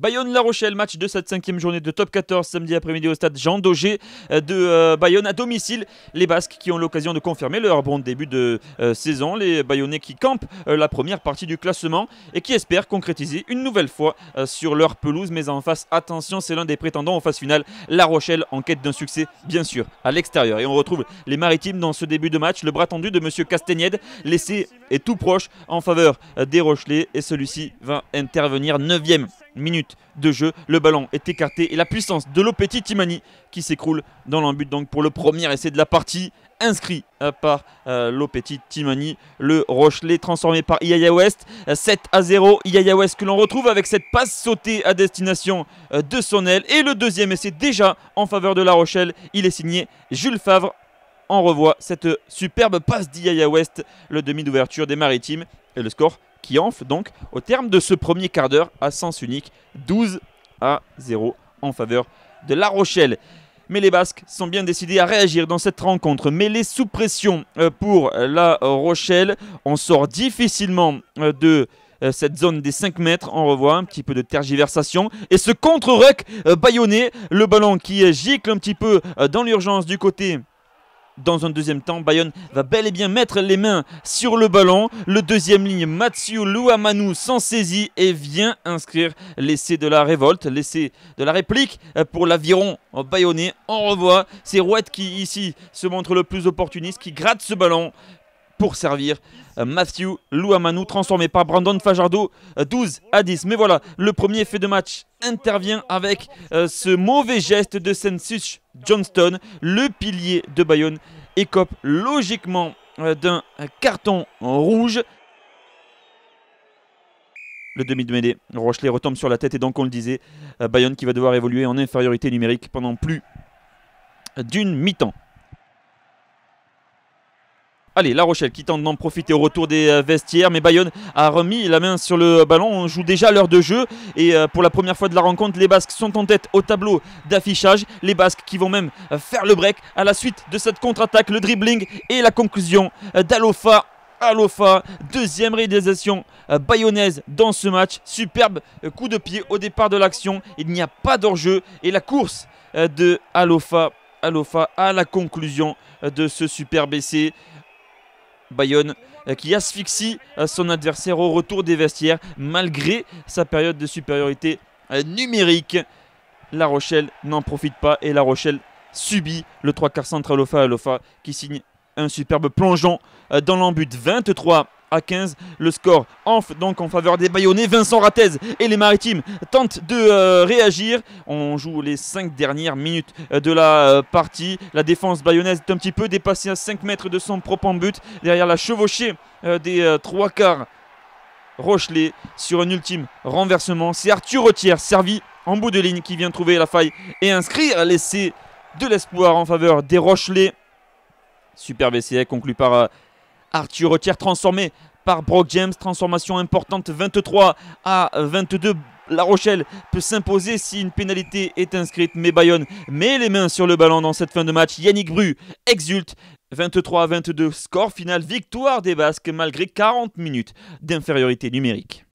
Bayonne La Rochelle, match de cette 5e journée de Top 14 samedi après-midi au stade Jean Daugé de Bayonne à domicile. Les Basques qui ont l'occasion de confirmer leur bon début de saison, les Bayonnais qui campent la première partie du classement et qui espèrent concrétiser une nouvelle fois sur leur pelouse. Mais en face, attention, c'est l'un des prétendants en phase finale, La Rochelle, en quête d'un succès bien sûr à l'extérieur. Et on retrouve les Maritimes dans ce début de match, le bras tendu de monsieur Castaignède, l'essai est tout proche en faveur des Rochelais et celui-ci va intervenir. 9e minute de jeu, le ballon est écarté et la puissance de Lopeti Timani qui s'écroule dans l'embut donc pour le premier essai de la partie, inscrit par Lopeti Timani, le Rochelais transformé par Ihaia West. 7-0, Ihaia West que l'on retrouve avec cette passe sautée à destination de son aile et le deuxième essai déjà en faveur de La Rochelle, il est signé Jules Favre. On revoit cette superbe passe d'Ihaia West, le demi d'ouverture des Maritimes et le score qui enfle donc au terme de ce premier quart d'heure à sens unique, 12-0 en faveur de La Rochelle. Mais les Basques sont bien décidés à réagir dans cette rencontre. Mêlés sous pression pour La Rochelle, on sort difficilement de cette zone des 5 mètres, on revoit un petit peu de tergiversation et ce contre-rec bayonnais, le ballon qui gicle un petit peu dans l'urgence du côté. Dans un deuxième temps, Bayonne va bel et bien mettre les mains sur le ballon. Le deuxième ligne, Mathieu Luamanu s'en saisit et vient inscrire l'essai de la révolte, l'essai de la réplique pour l'aviron bayonnais. On revoit, c'est Rouette qui ici se montre le plus opportuniste, qui gratte ce ballon pour servir Mathieu Luamanu, transformé par Brandon Fajardo, 12-10. Mais voilà, le premier fait de match intervient avec ce mauvais geste de Saint-Such Johnston. Le pilier de Bayonne écope logiquement d'un carton rouge. Le demi de mêlée, Rochelais retombe sur la tête et donc on le disait, Bayonne qui va devoir évoluer en infériorité numérique pendant plus d'une mi-temps. Allez, La Rochelle qui tente d'en profiter au retour des vestiaires, mais Bayonne a remis la main sur le ballon. On joue déjà l'heure de jeu et pour la première fois de la rencontre, les Basques sont en tête au tableau d'affichage. Les Basques qui vont même faire le break à la suite de cette contre-attaque, le dribbling et la conclusion d'Alofa Alofa. Deuxième réalisation bayonnaise dans ce match. Superbe coup de pied au départ de l'action. Il n'y a pas d'hors-jeu et la course de Alofa Alofa à la conclusion de ce superbe essai. Bayonne qui asphyxie son adversaire au retour des vestiaires malgré sa période de supériorité numérique. La Rochelle n'en profite pas et La Rochelle subit le trois-quarts centre Alofa Alofa qui signe un superbe plongeon dans l'embut. 23-15, le score enfle donc en faveur des Bayonnais. Vincent Rataze et les Maritimes tentent de réagir. On joue les 5 dernières minutes de la partie. La défense bayonnaise est un petit peu dépassée à 5 mètres de son propre but. Derrière la chevauchée des 3 quarts Rochelais sur un ultime renversement. C'est Arthur Retière servi en bout de ligne qui vient trouver la faille et inscrire l'essai de l'espoir en faveur des Rochelais. Superbe essai conclu par Arthur Retière, transformé par Brock James. Transformation importante, 23-22. La Rochelle peut s'imposer si une pénalité est inscrite. Mais Bayonne met les mains sur le ballon dans cette fin de match. Yannick Bru exulte. 23-22, score final. Victoire des Basques malgré 40 minutes d'infériorité numérique.